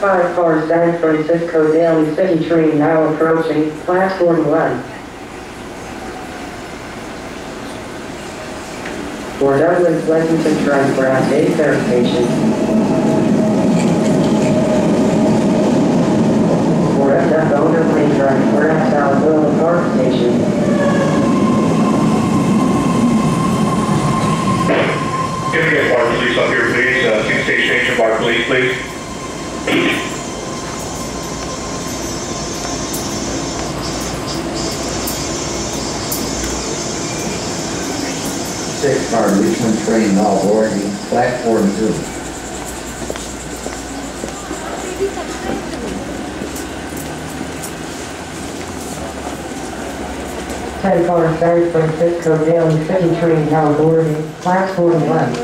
5 cars San Francisco Daly City train now approaching platform 1. For Douglas Lexington Transport update verification. For SF owner plane transport at South Willow Park Station. Police up here, please. Station station by police, please. Six-car Richmond train now boarding platform 2. Ten-car San Francisco Daly City train now boarding platform 1.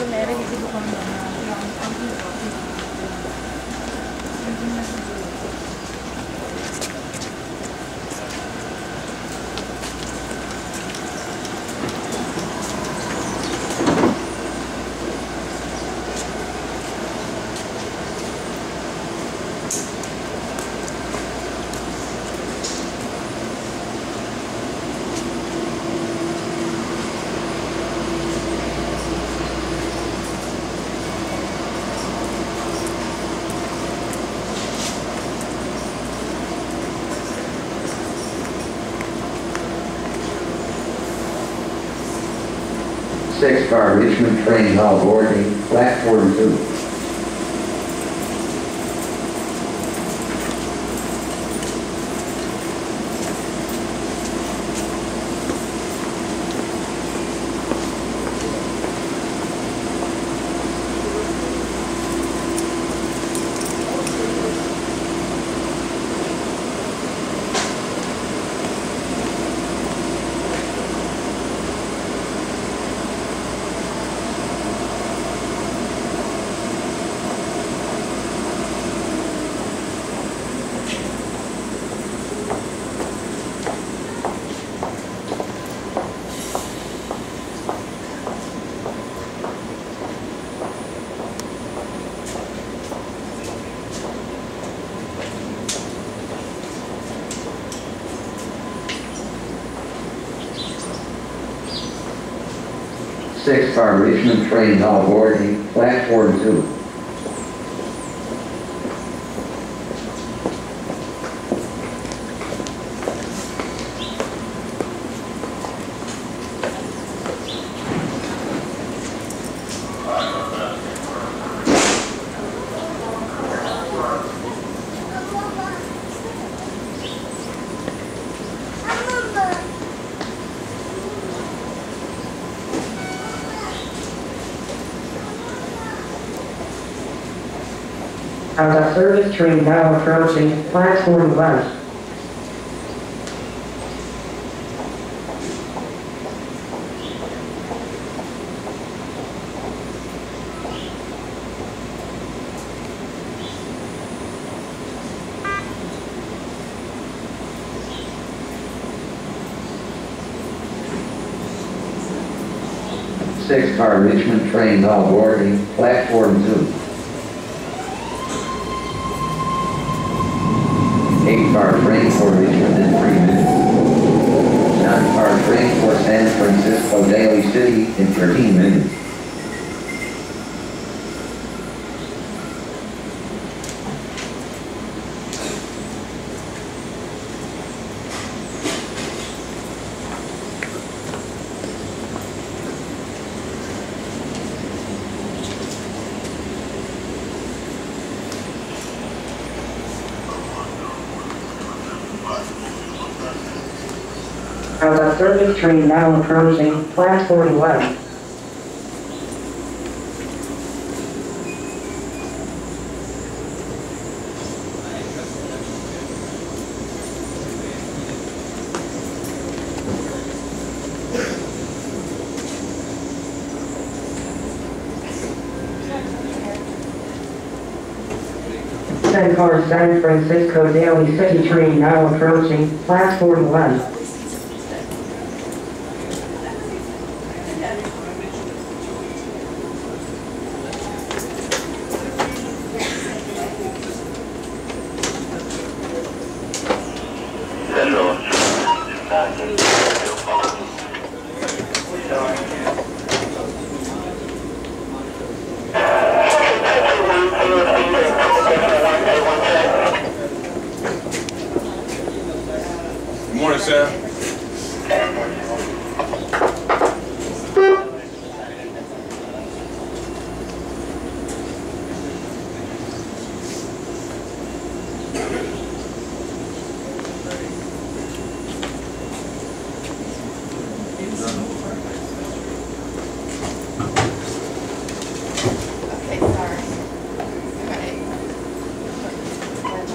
Six-car Richmond train now boarding platform 2. Six-car Richmond train now boarding platform 2. Our service train now approaching platform 1. Six-car Richmond train now boarding platform 2. Eight-car train for Richmond in 3 minutes. Nine-car train for San Francisco Daly City in 13 minutes. Our service train now approaching platform 1. Ten-car San Francisco Daly City train now approaching platform 1.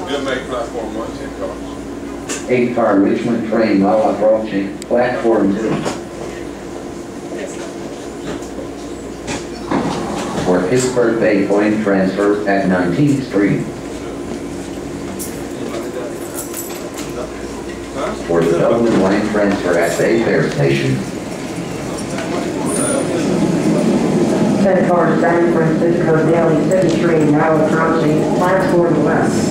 Good make platform 110 cars. 8 car Richmond train, all I brought you. Platform 2. For Pittsburg/Bay Point transfer at 19th Street. For the Dublin line transfer at Bayfair Station. 10 cars San Francisco, Daly City train now approaching platform west.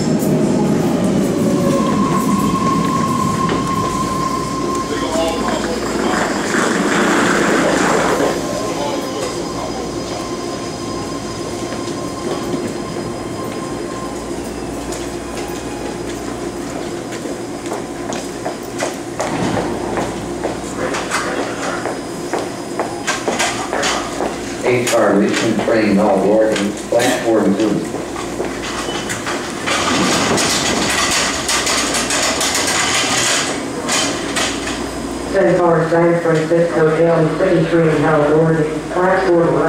Car Richmond train all boarding platform 2. San Carlos, San Francisco, Daly City train now boarding platform 1.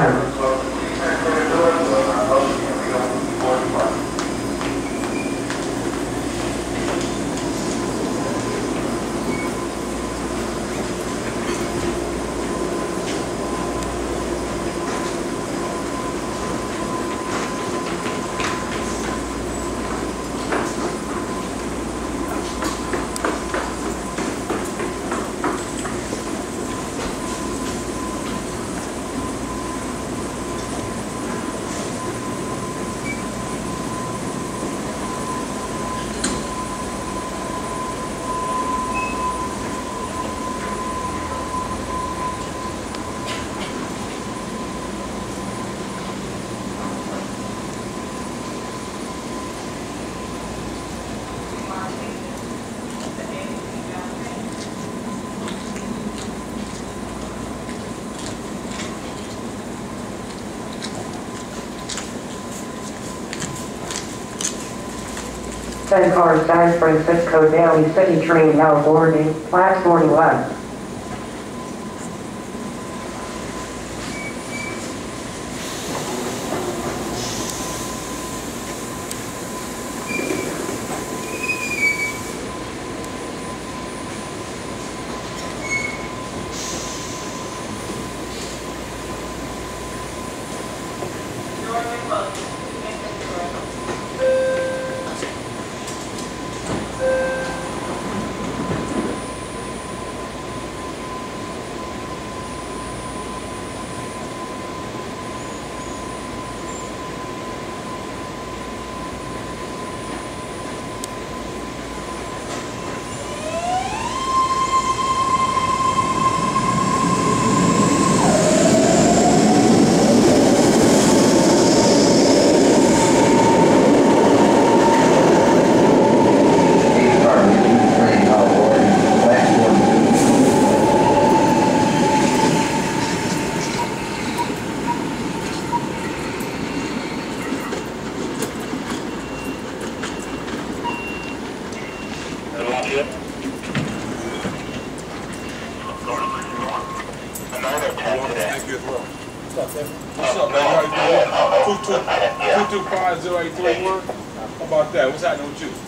San Carlos, San Francisco, Daly City train now boarding platform 11. What's up, man? 225083. How about that? What's happening with you?